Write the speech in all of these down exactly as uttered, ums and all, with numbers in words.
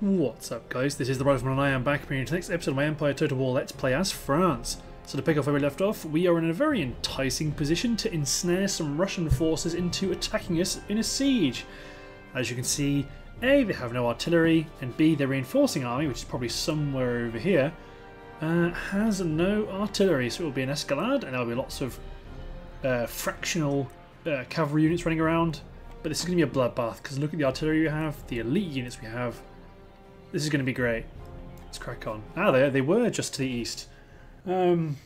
What's up guys, this is the Rifleman and I am back bringing you to the next episode of my Empire Total War Let's Play as France. So to pick off where we left off, we are in a very enticing position to ensnare some Russian forces into attacking us in a siege. As you can see, A, they have no artillery, and B, their reinforcing army, which is probably somewhere over here, uh, has no artillery, so it will be an escalade, and there will be lots of uh, fractional uh, cavalry units running around. But this is going to be a bloodbath, because look at the artillery we have, the elite units we have. This is going to be great. Let's crack on. Ah, they, they were just to the east. Um,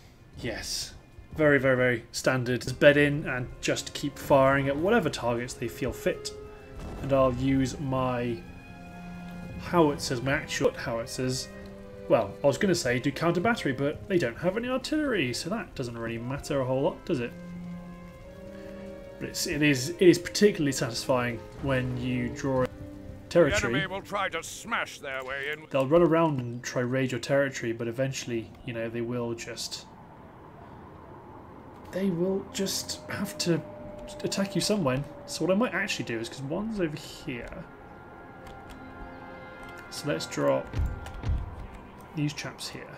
yes. Very, very, very standard. Just bed in and just keep firing at whatever targets they feel fit. And I'll use my howitzers, my actual howitzers. Well, I was going to say do counter battery, but they don't have any artillery, so that doesn't really matter a whole lot, does it? But it's, it is it is particularly satisfying when you draw territory. The enemy will try to smash their way in. They'll run around and try raid your territory, but eventually, you know, they will just they will just have to attack you somewhere. So what I might actually do is, because one's over here, so let's drop these chaps here,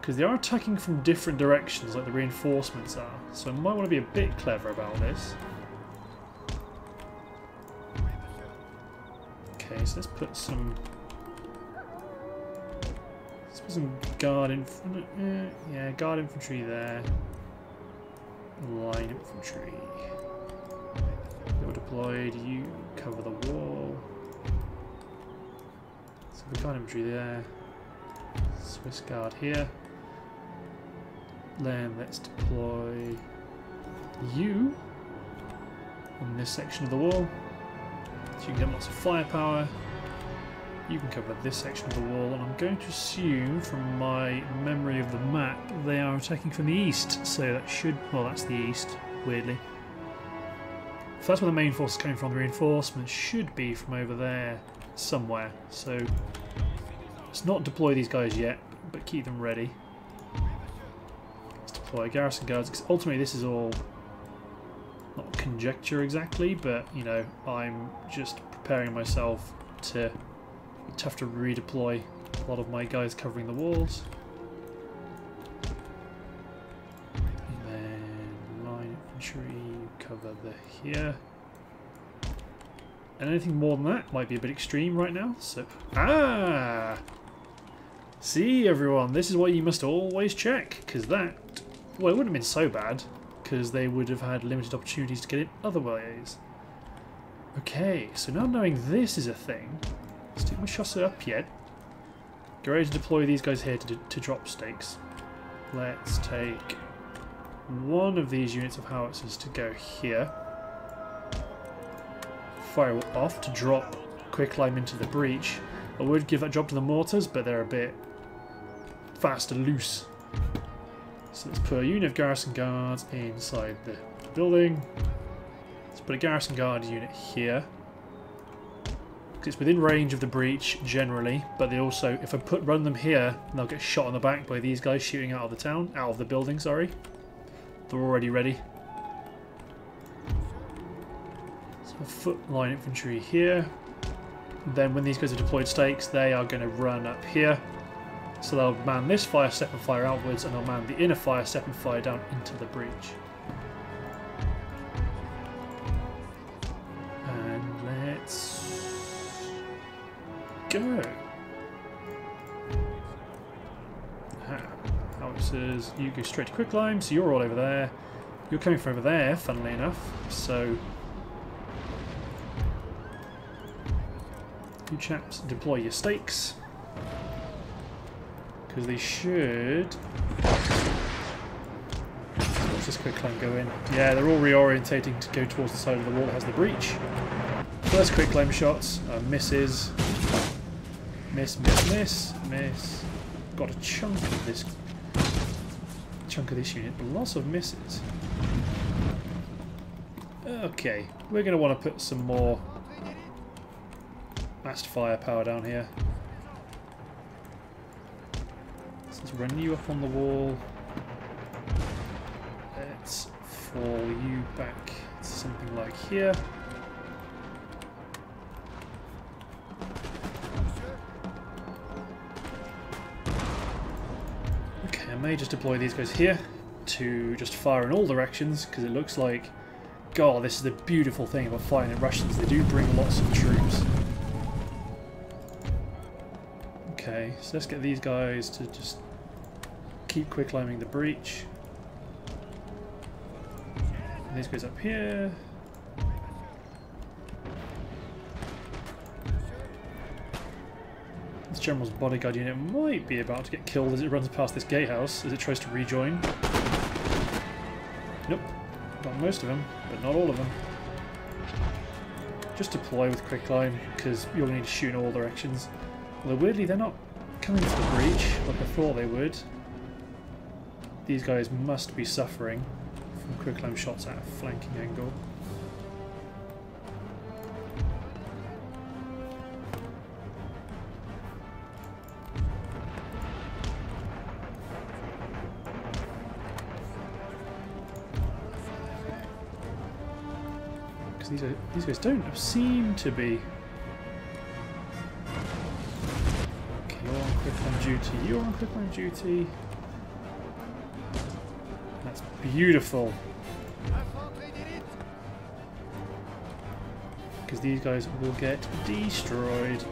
because they are attacking from different directions, like the reinforcements are. So I might want to be a bit clever about this. Okay, so let's put some, let's put some guard inf uh, yeah, guard infantry there. Line infantry. They were deployed. You cover the wall. So we guard infantry there. Swiss guard here. Then let's deploy you on this section of the wall. So you can get lots of firepower. You can cover this section of the wall, and I'm going to assume from my memory of the map they are attacking from the east, so that should, well, that's the east, weirdly. So that's where the main force is coming from. The reinforcements should be from over there somewhere, so let's not deploy these guys yet, but keep them ready. Let's deploy garrison guards, because ultimately this is all not conjecture exactly, but you know, I'm just preparing myself to to have to redeploy a lot of my guys covering the walls. And then line infantry, cover the here. And anything more than that might be a bit extreme right now, so... Ah! See everyone, this is what you must always check, because that... Well, it wouldn't have been so bad, because they would have had limited opportunities to get in other ways. Okay, so now knowing this is a thing... Let's take my chasseur up yet. Get ready to deploy these guys here to, to drop stakes. Let's take one of these units of howitzers to go here. Firewall off to drop quicklime into the breach. I would give that job to the mortars, but they're a bit fast and loose. So let's put a unit of garrison guards inside the building. Let's put a garrison guard unit here. It's within range of the breach generally, but they also, if I put run them here, they'll get shot in the back by these guys shooting out of the town, out of the building. Sorry, they're already ready. So foot line infantry here. Then when these guys are deployed stakes, they are going to run up here. So they'll man this fire step and fire outwards, and they'll man the inner fire step and fire down into the breach. And let's. Go! Ah, howitzers, you go straight to quicklime, so you're all over there. You're coming from over there, funnily enough, so... You chaps, deploy your stakes. Because they should... Let's just quicklime go in. Yeah, they're all reorientating to go towards the side of the wall that has the breach. First quicklime shots are misses. Miss, miss, miss, miss. Got a chunk of this chunk of this unit, but lots of misses. Okay, we're going to want to put some more massed firepower down here. So let's run you up on the wall. Let's fall you back to something like here. may just deploy these guys here to just fire in all directions, because it looks like, God, this is the beautiful thing about fighting the Russians. They do bring lots of troops. Okay, so let's get these guys to just keep quick climbing the breach. And these guys up here. This general's bodyguard unit might be about to get killed as it runs past this gatehouse, as it tries to rejoin. Nope, got most of them, but not all of them. Just deploy with quick climb, because you'll need to shoot in all directions. Although weirdly they're not coming to the breach like I thought they would. These guys must be suffering from quick climb shots at a flanking angle. These, are, these guys don't seem to be. Okay, you're on quick climb duty. You're on quick climb duty. That's beautiful. Because these guys will get destroyed.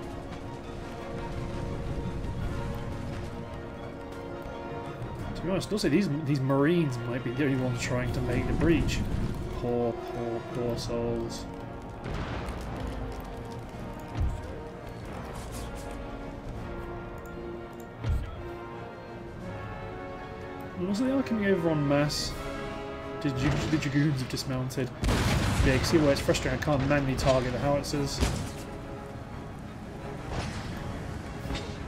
To be honest, also these these Marines might be the only ones trying to make the breach. Poor, poor, poor souls. Also, they are coming over en masse. The, the dragoons have dismounted. Yeah, you can see why it's frustrating. I can't manually target the howitzers.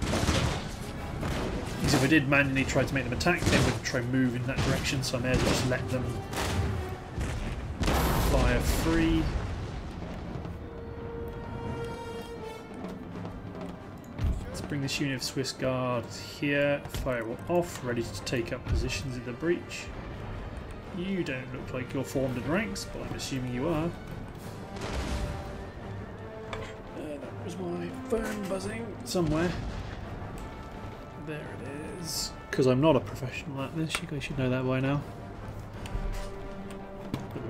Because if I did manually try to make them attack, they would try and move in that direction, so I may as well just let them fire free. Let's bring this unit of Swiss guards here. Firewall off, ready to take up positions in the breach. You don't look like you're formed in ranks, but I'm assuming you are. Uh, that was my phone buzzing somewhere. There it is. Because I'm not a professional at this, you guys should know that by now.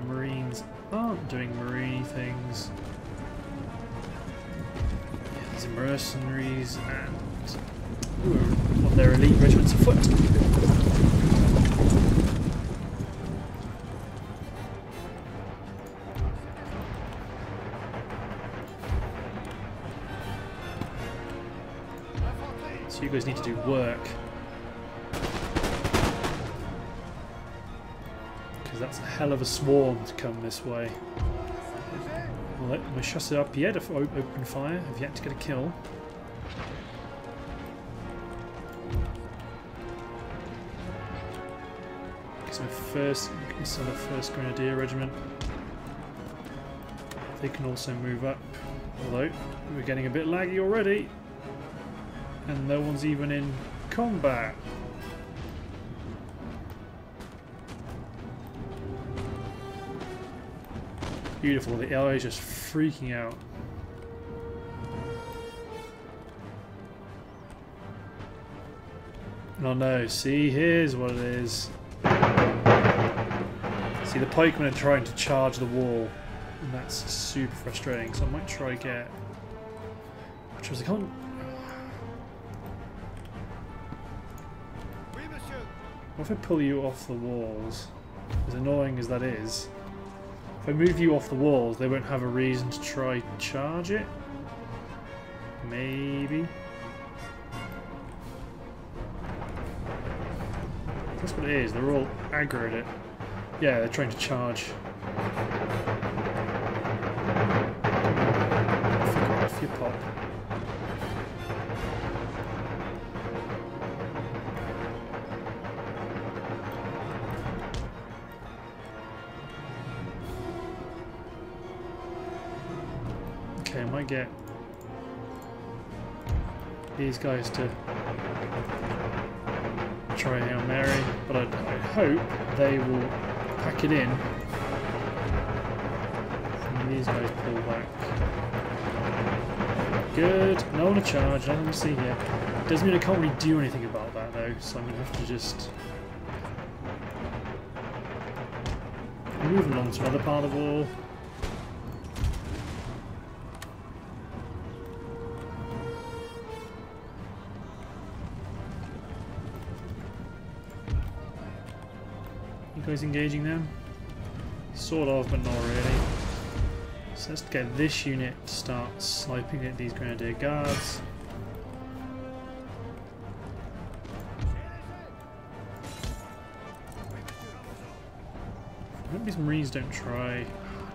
Marines aren't doing marine things. Yeah, these are mercenaries and ooh, on their elite regiments afoot. So you guys need to do work. That's a hell of a swarm to come this way. I'll let my chasseurs pied open fire. I've yet to get a kill. Because my first, so the first Grenadier Regiment, they can also move up. Although we're getting a bit laggy already, and no one's even in combat. Beautiful, the A I is just freaking out. Oh no, see, here's what it is. See, the pikemen are trying to charge the wall, and that's super frustrating, so I might try get... Which was I can't... What if I pull you off the walls? As annoying as that is. If I move you off the walls, they won't have a reason to try to charge it. Maybe. That's what it is, they're all aggro at it. Yeah, they're trying to charge. Figure off your pop. Okay, I might get these guys to try Hail Mary, but I, I hope they will pack it in. And these guys pull back. Good, no one to charge, nothing to see here. Doesn't mean I can't really do anything about that though. though, so I'm going to have to just move along to another part of the wall. You guys engaging them? Sort of, but not really. So let's get this unit to start sniping at these Grenadier Guards. I hope these Marines don't try.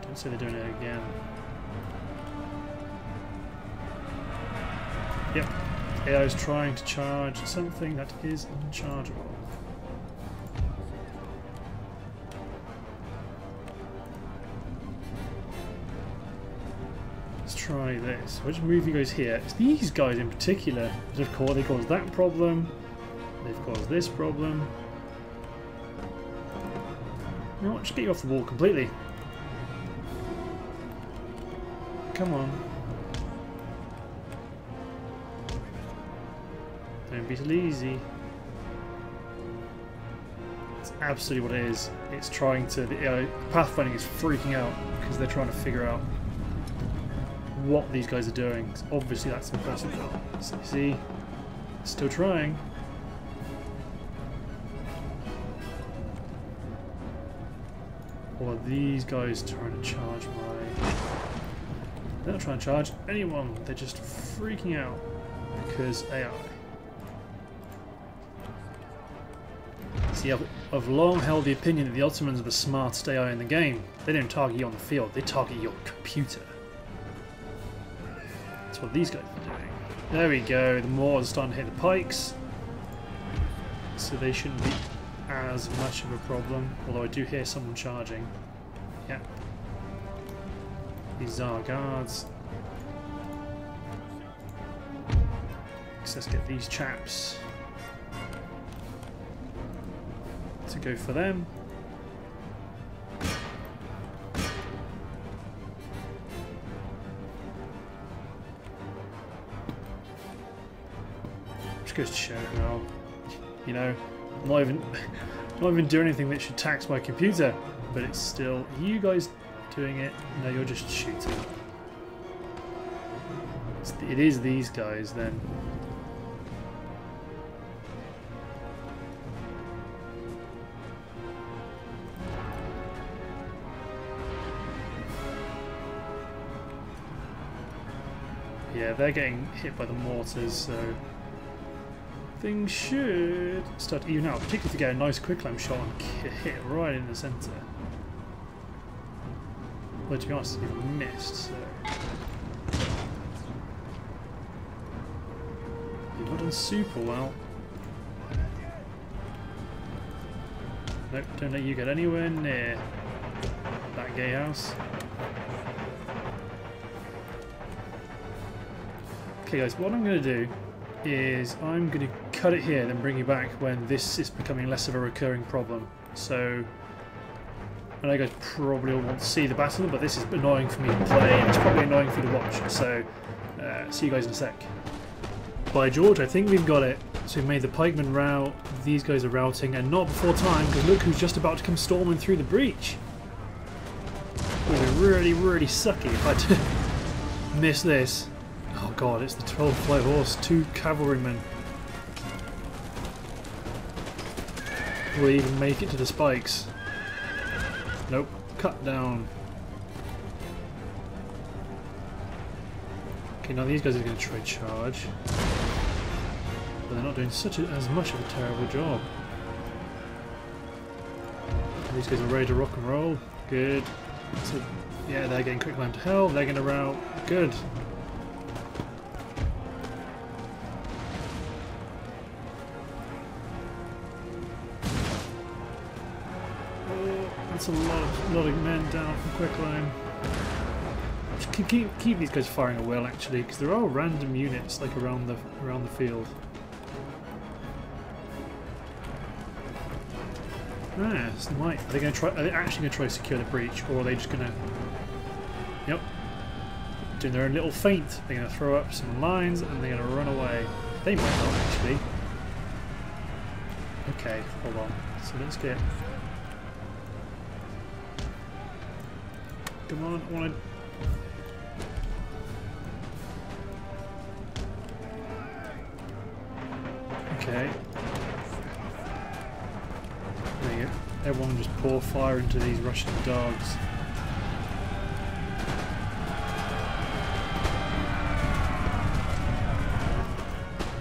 Don't say they're doing it again. Yep, A I is trying to charge something that is unchargeable. Let's try this. Which move you guys here? It's these guys in particular. Of course, they caused that problem. They've caused this problem. No, just get you off the wall completely. Come on. Don't be so lazy. That's absolutely what it is. It's trying to... The A I pathfinding is freaking out because they're trying to figure out what these guys are doing. So obviously that's impressive. So see? Still trying. Or are these guys trying to charge my... They're not trying to charge anyone, they're just freaking out because A I. See, I've, I've long held the opinion that the Ottomans are the smartest A I in the game. They don't target you on the field, they target your computer. That's what these guys are doing. There we go, the Moors are starting to hit the pikes. So they shouldn't be as much of a problem, although I do hear someone charging. Yeah. These Tsar guards. So let's get these chaps to go for them. Which goes to show how, you know, I'm not even, not even doing anything that should tax my computer, but it's still you guys doing it. No, you're just shooting. It's, it is these guys then. Yeah, they're getting hit by the mortars, so things should start even out, particularly if you get a nice quicklime shot and hit right in the centre. Well, to be honest, you missed, so... You've not done super well. Nope, don't let you get anywhere near that gatehouse. Okay guys, what I'm going to do is I'm going to cut it here, then bring you back when this is becoming less of a recurring problem. So I know you guys probably all want to see the battle, but this is annoying for me to play and it's probably annoying for you to watch, so uh, see you guys in a sec. By George, I think we've got it. So we've made the pikemen rout, these guys are routing, and not before time, because look who's just about to come storming through the breach. It would be really, really sucky if I'd miss this. Oh god, it's the twelfth light horse, two cavalrymen. Will they even make it to the spikes? Nope, cut down. Okay, now these guys are going to try charge. But they're not doing such a, as much of a terrible job. These guys are ready to rock and roll. Good. So, yeah, they're getting quicklime to hell, they're going to rout. Good. That's a lot of, lot of men down from quicklime. Keep, keep, keep these guys firing at will, actually, because there are random units like around the around the field. Ah, it's nice. Are they going to try? Are they actually going to try to secure the breach, or are they just going to? Yep, doing their own little feint. They're going to throw up some lines and they're going to run away. They might not actually. Okay, hold on. So let's get... Come on, I want to... Okay. There you go. Everyone just pour fire into these Russian dogs.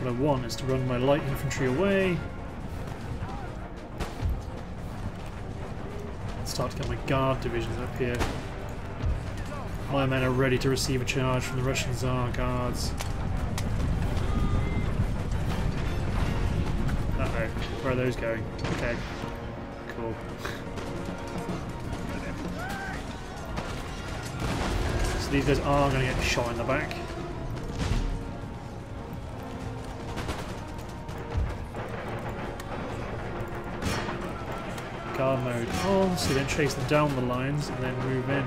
What I want is to run my light infantry away. Start to get my guard divisions up here. My men are ready to receive a charge from the Russian Tsar guards. Uh oh, where are those going? Okay, cool. So these guys are going to get shot in the back. Guard mode on, so then chase them down the lines and then move in.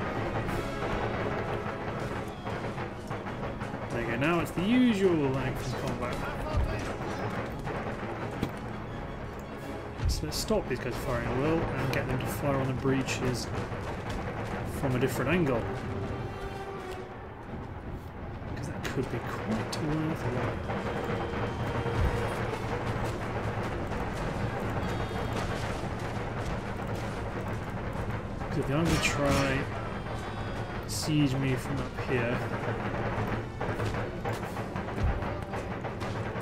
There you go, now it's the usual length of combat. So let's stop these guys firing a little and get them to fire on the breaches from a different angle. Because that could be quite worth a lot. I'm going to try siege me from up here.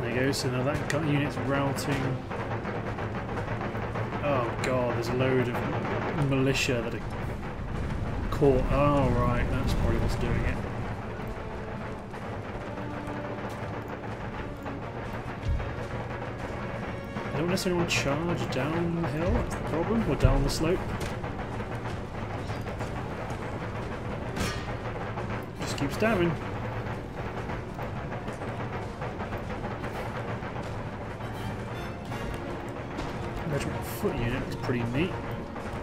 There you go, so now that gun unit's routing. Oh god, there's a load of militia that are caught. Oh right, that's probably what's doing it. I don't necessarily want to charge down the hill, that's the problem, or down the slope. Keep stabbing. Regiment foot unit is pretty neat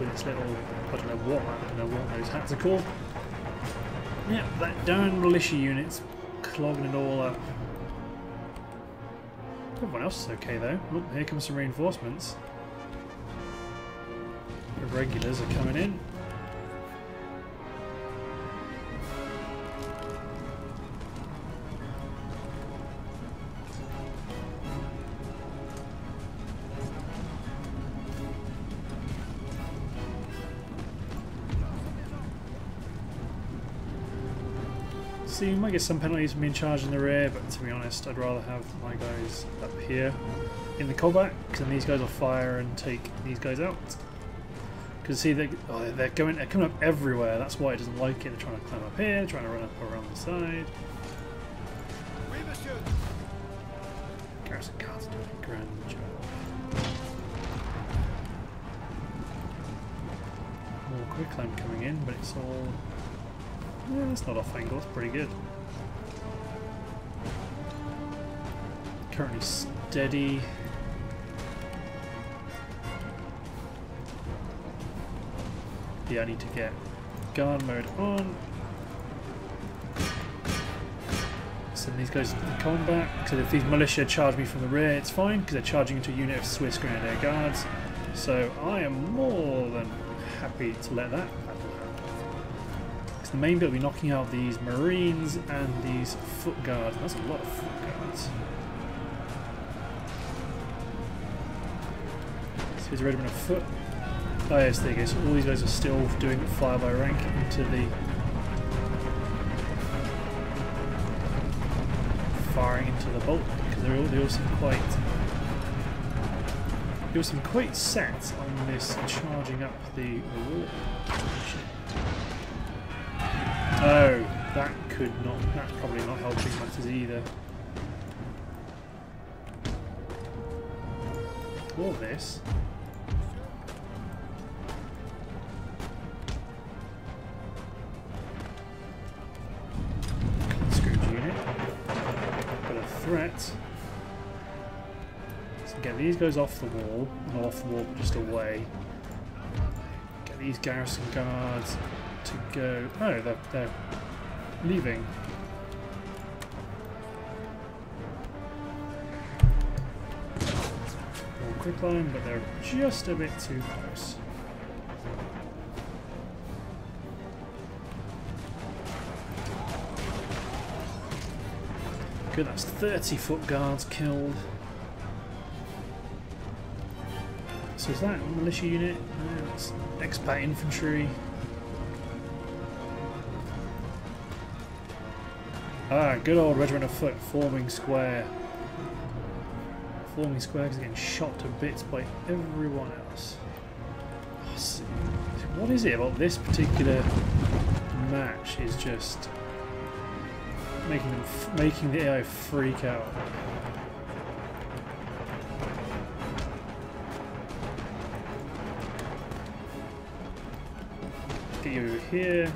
with its little, I don't know what, I don't know what those hats are called. Yeah, that darn militia unit's clogging it all up. Everyone else is okay though. Look, here comes some reinforcements. The regulars are coming in. See, you might get some penalties for being charged in the rear, but to be honest, I'd rather have my guys up here in the combat, because then these guys will fire and take these guys out. Because see, they, oh, they're going, they're coming up everywhere. That's why it doesn't like it. They're trying to climb up here, trying to run up around the side. Garrison guards doing a grand job. More quick climb coming in, but it's all. Yeah, that's not off angle, it's pretty good. Currently steady. Yeah, I need to get guard mode on. Send these guys into the combat. Because if these militia charge me from the rear, it's fine, because they're charging into a unit of Swiss Grenadier Guards. So I am more than happy to let that happen. The main bit will be knocking out these marines and these foot guards. That's a lot of foot guards. So here's a regiment of foot. Oh yes, there you go. So all these guys are still doing fire by rank into the... Firing into the bolt. Because they're all, they all seem quite... They all seem quite set on this charging up the wall. Oh, that could not, that's probably not helping matters either. All this. Conscript unit. But a threat. So get these guys off the wall, not off the wall, but just away. Get these garrison guards to go... Oh, they're, they're leaving. More to climb, but they're just a bit too close. Good, that's thirty foot guards killed. So is that militia unit? No, it's expat infantry. Ah, good old regiment of foot forming square. Forming square is getting shot to bits by everyone else. Oh, what is it about this particular match is just making them f making the A I freak out. Get you over here.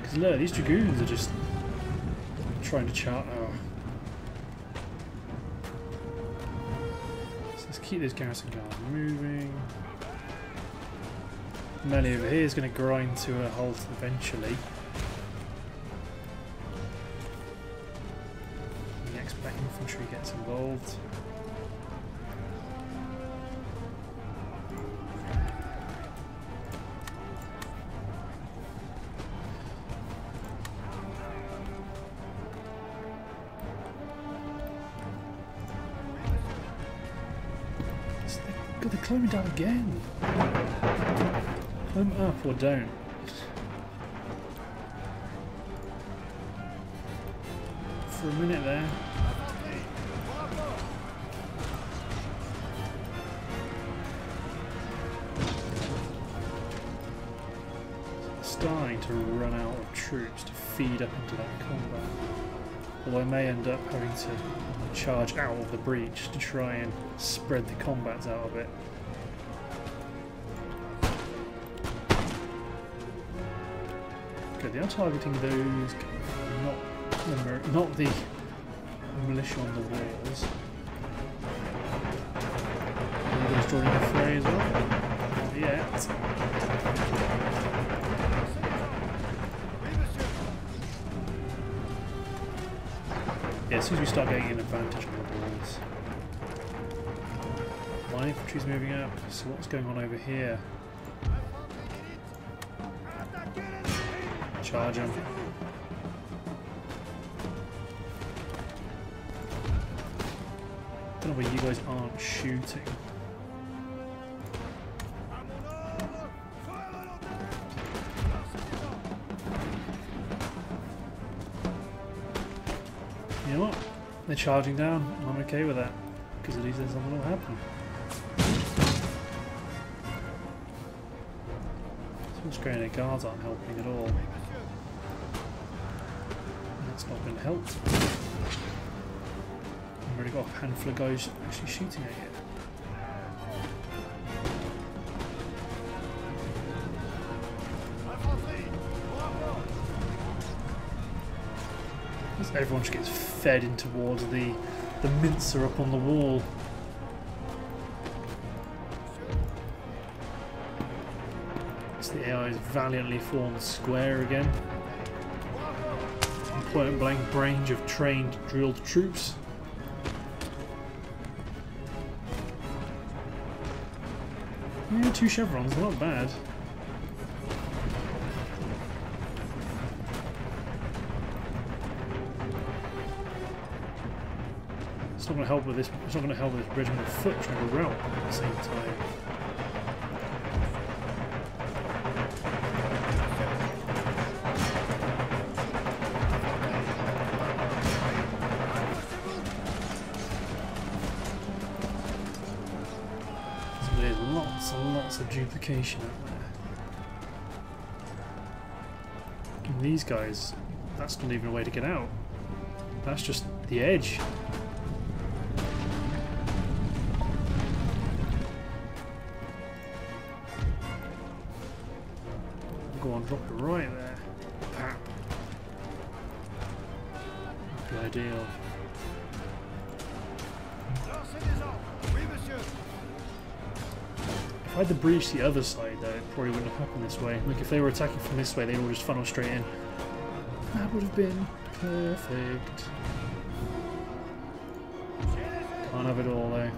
Because look, these dragoons are just trying to chart now. Keep this garrison guard moving. Melee over here is going to grind to a halt eventually. The expat infantry gets involved. They're climbing down again. Climb up or down. For a minute there. Starting to run out of troops to feed up into that combat. Although I may end up having to charge out of the breach to try and spread the combats out of it. Okay, they are targeting those, not the, not the militia on the walls. Are those joining the fray as well? Not yet. Yeah, as soon as we start getting an advantage on the walls. My infantry's moving up, so what's going on over here? Charge him. I don't know why you guys aren't shooting. You know what? They're charging down. I'm okay with that because at least there's something that'll happen. So what's going on? Guards aren't helping at all. That's not been helped. I've already got a handful of guys actually shooting at it. Everyone just gets fed in towards the the mincer up on the wall. It's the A I's valiantly formed square again. Point blank range of trained, drilled troops. Yeah, two chevrons, not bad. It's not going to help with this. It's not going to help with this regiment of foot trying to rout at the same time. So there's lots and lots of duplication out there. And these guys, that's not even a way to get out. That's just the edge. Go on, drop it right there. Pap. That'd be ideal. If I had to breach the other side though, it probably wouldn't have happened this way. Like if they were attacking from this way, they would just funnel straight in. That would have been perfect. Can't have it all, though.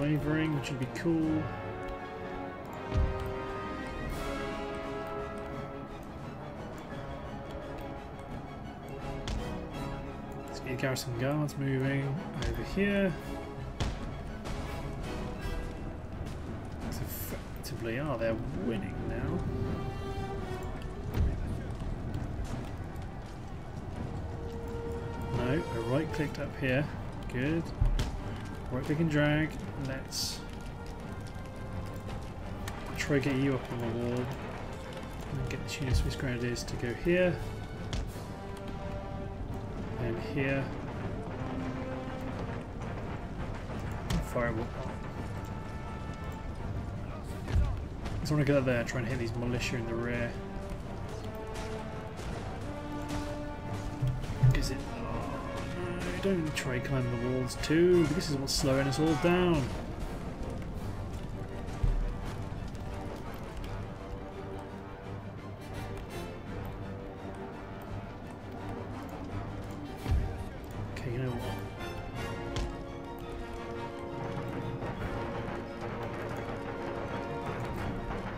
Wavering, which would be cool. Let's get garrison guards moving over here. That's effectively, ah, oh, they're winning now. No, I right clicked up here. Good. Right click and drag. Let's try get you up on the wall and get the Union Swiss Grenadiers to go here and here. Firewall. I just want to get up there and try and hit these militia in the rear. Is it? Don't try climbing the walls too, because this is what's slowing us all down. Okay, you know what?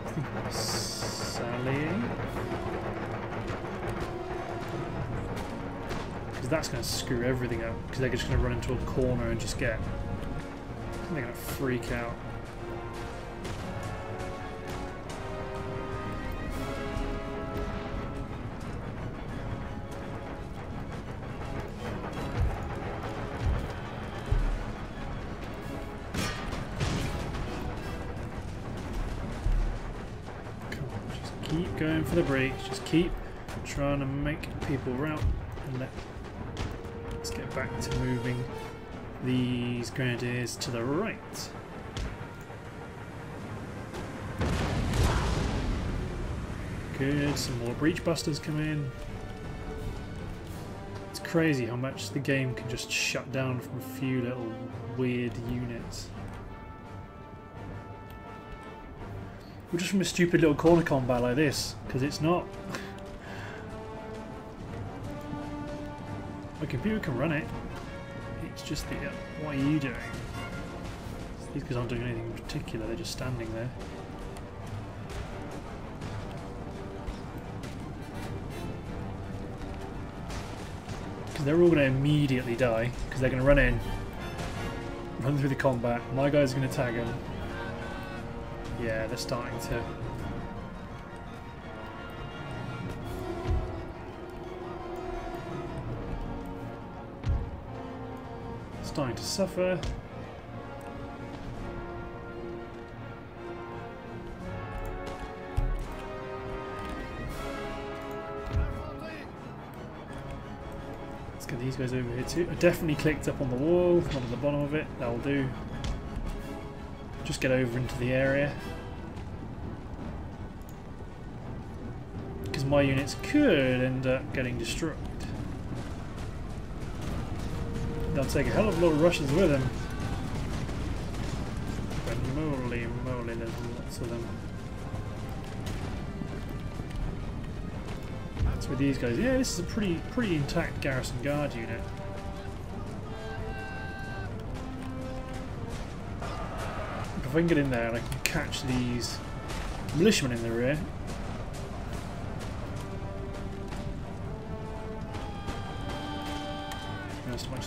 I think we're sallying. That's going to screw everything up because they're just going to run into a corner and just get. They're going to freak out. Come on, just keep going for the breaks. Just keep trying to make people rout and let. Let's get back to moving these grenadiers to the right. Good, some more breach busters come in. It's crazy how much the game can just shut down from a few little weird units. We're just from a stupid little corner combat like this, because it's not. My computer can run it, it's just the, uh, what are you doing? These guys aren't doing anything in particular, they're just standing there. Because they're all going to immediately die, because they're going to run in, run through the combat, my guy's going to tag them. Yeah, they're starting to... starting to suffer. Let's get these guys over here too. I definitely clicked up on the wall, not on the bottom of it. That'll do. Just get over into the area. Because my units could end up getting destroyed. They'll take a hell of a lot of Russians with them. But moly moly, there's lots of them. That's with these guys. Yeah, this is a pretty pretty intact garrison guard unit. If I can get in there and I can catch these militiamen in the rear.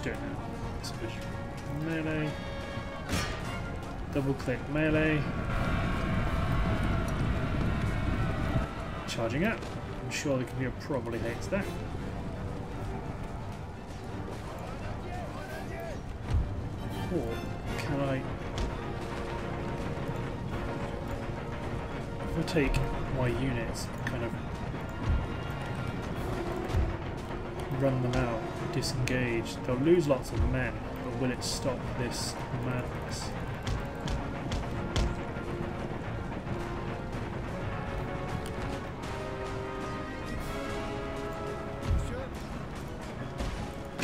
Do it now. So melee. Double click melee. Charging up. I'm sure the computer probably hates that. Or can I. If I take my units, kind of run them out. Disengaged. They'll lose lots of men, but will it stop this madness?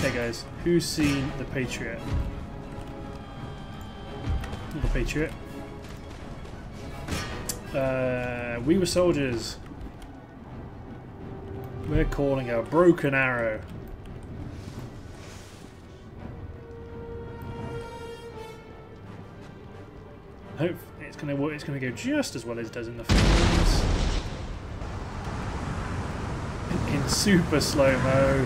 Okay guys, who's seen The Patriot? Not The Patriot. Uh, We Were Soldiers. We're calling her Broken Arrow. Hope it's going to it's going to go just as well as it does in the films. In super slow mo,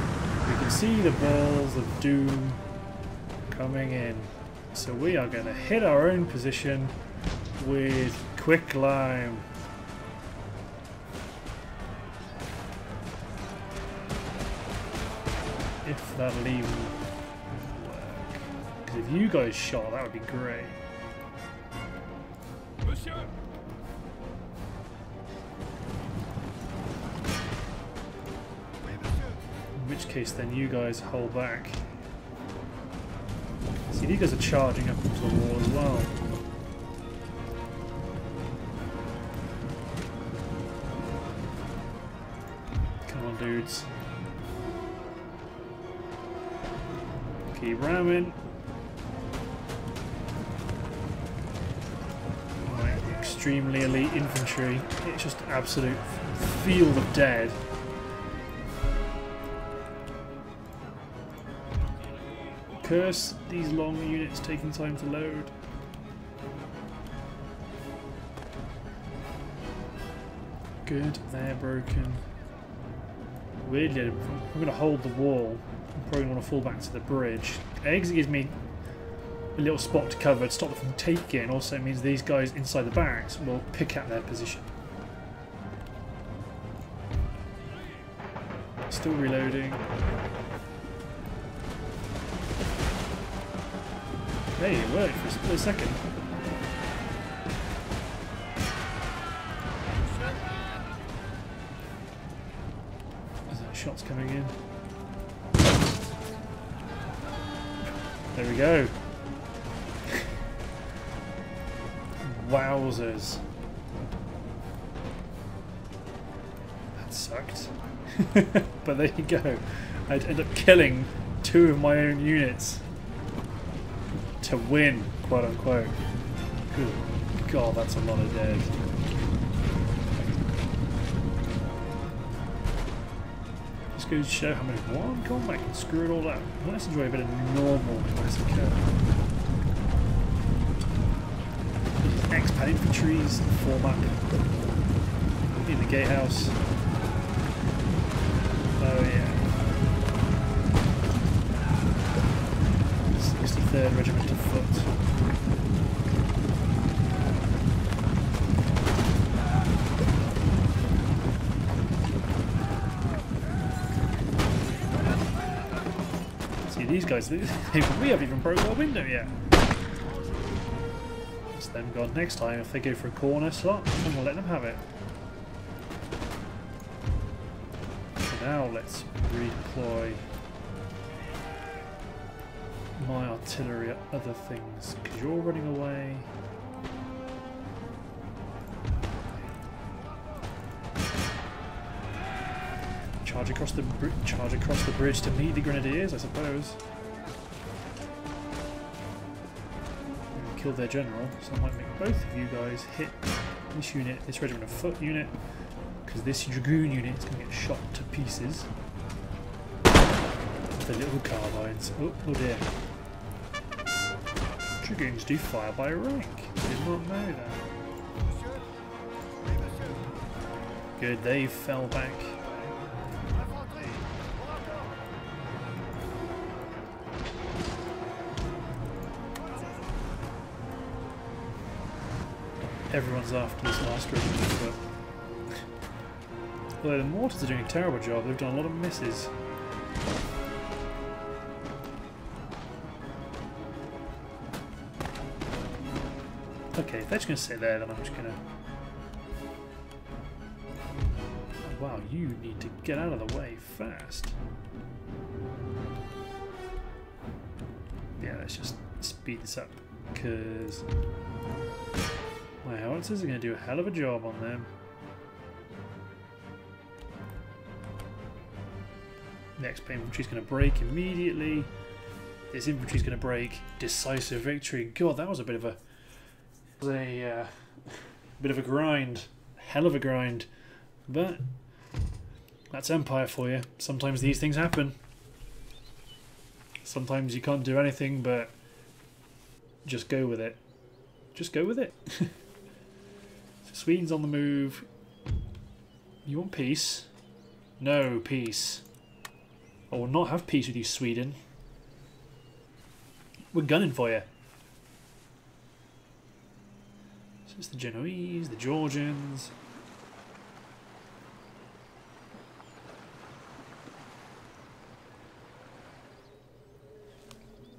we can see the balls of doom coming in. So we are going to hit our own position with quicklime. If that'll even work. Because if you guys shot, that would be great. In which case, then you guys hold back. See, you guys are charging up into the wall as well. Come on, dudes. Keep ramming. Extremely elite infantry. It's just an absolute field of dead. Curse these long units taking time to load. Good, they're broken. Weirdly, I'm going to hold the wall. I'm probably want to fall back to the bridge. Exit gives me a little spot to cover to stop them from taking. Also means these guys inside the barracks will pick at their position. Still reloading. Hey, it worked for a split second. There's that shots coming in. There we go. Wowzers. That sucked. But there you go. I'd end up killing two of my own units to win, quote unquote. Good God, that's a lot of dead. Just goes to show how much one combat can screw it all up. Let's enjoy a bit of normal massacre. Expat infantry's form up in the gatehouse. Oh yeah. sixty-third Regiment of Foot. See these guys, we haven't even broken our window yet. Them gone. Next time, if they go for a corner slot, then we'll let them have it. So now let's redeploy my artillery at other things, because you're running away. Charge across the br charge across the bridge to meet the grenadiers, I suppose. Killed their general, so I might make both of you guys hit this unit, this regiment of foot unit, because this dragoon unit is going to get shot to pieces. The little carbines. Oh, oh dear. Dragoons do fire by rank. I did not know that. Good, they fell back. Everyone's after this last regiment, but although the mortars are doing a terrible job, they've done a lot of misses. Okay, if they're just going to sit there, then I'm just going to... Oh, wow, you need to get out of the way fast. Yeah, let's just speed this up, because... my howitzers are going to do a hell of a job on them. Next infantry's going to break immediately. This infantry's going to break. Decisive victory. God, that was a bit of a, a uh, bit of a grind, hell of a grind. But That's Empire for you. Sometimes these things happen. Sometimes you can't do anything but just go with it. Just go with it. So Sweden's on the move. You want peace? No peace. I will not have peace with you, Sweden. We're gunning for you. So it's the Genoese, the Georgians.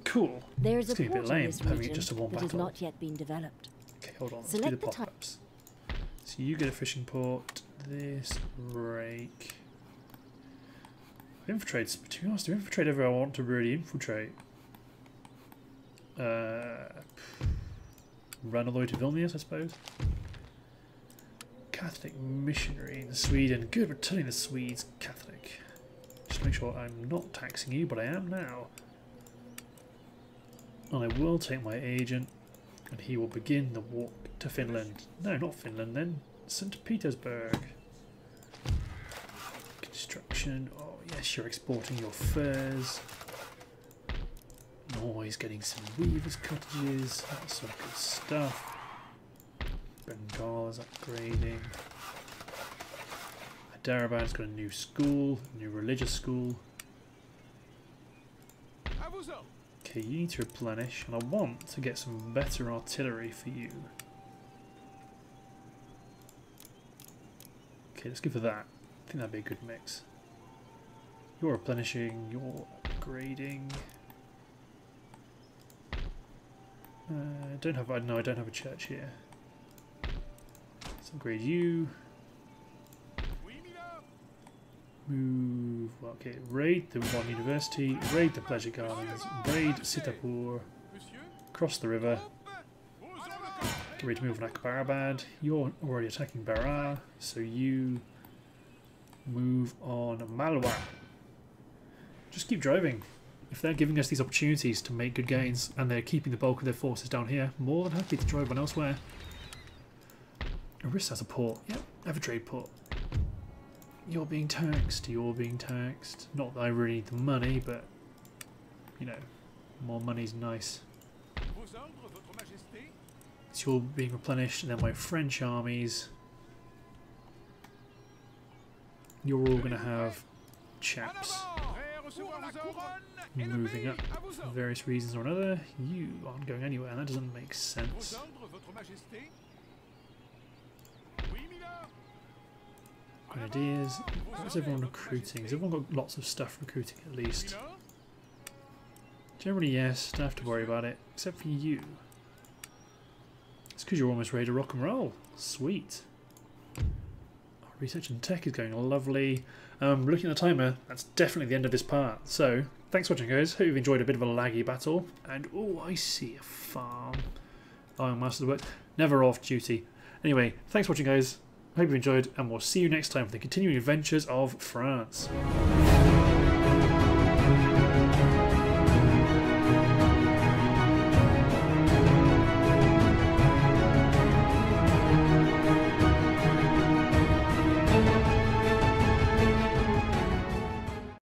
Cool. There is it's a, a bit lame having it just a one battle. Has not yet been developed. Okay, hold on. Let's Select do the pop-ups. So you get a fishing port. This break. Infiltrate's too nice to infiltrate everywhere I want to really infiltrate. Uh, run all the way to Vilnius, I suppose. Catholic missionary in Sweden. Good, we're turning the Swedes Catholic. Just make sure I'm not taxing you, but I am now. And I will take my agent, and he will begin the walk to Finland. No, not Finland then. Saint Petersburg. Construction. Oh yes, you're exporting your furs. Oh, he's getting some weavers' cottages. That's some good stuff. Bengal is upgrading. Hyderabad's got a new school, a new religious school. Okay, you need to replenish, and I want to get some better artillery for you. Okay, let's go for that. I think that'd be a good mix. You're replenishing, you're upgrading. I uh, don't have. I no, I don't have a church here. Let's upgrade you. Move. Well, okay, raid the one university. Raid the pleasure gardens. Raid Sitapur. Cross the river. Get ready to move on Akbarabad. You're already attacking Bara, so you move on Malwa. Just keep driving. If they're giving us these opportunities to make good gains and they're keeping the bulk of their forces down here, more than happy to drive on elsewhere. Arista has a port. Yep, have a trade port. You're being taxed, you're being taxed. Not that I really need the money, but, you know, more money's nice. So you're being replenished, and then my French armies. You're all going to have chaps. Moving up for various reasons or another. You aren't going anywhere, and that doesn't make sense. Good ideas. What's everyone recruiting? Has everyone got lots of stuff recruiting at least? Generally, yes, don't have to worry about it, except for you. It's because you're almost ready to rock and roll. Sweet. Research and tech is going lovely. Um, looking at the timer, that's definitely the end of this part. So, thanks for watching, guys. Hope you've enjoyed a bit of a laggy battle. And, oh, I see a farm. Oh, Master of the Works. Never off duty. Anyway, thanks for watching, guys. Hope you've enjoyed, and we'll see you next time for the continuing adventures of France.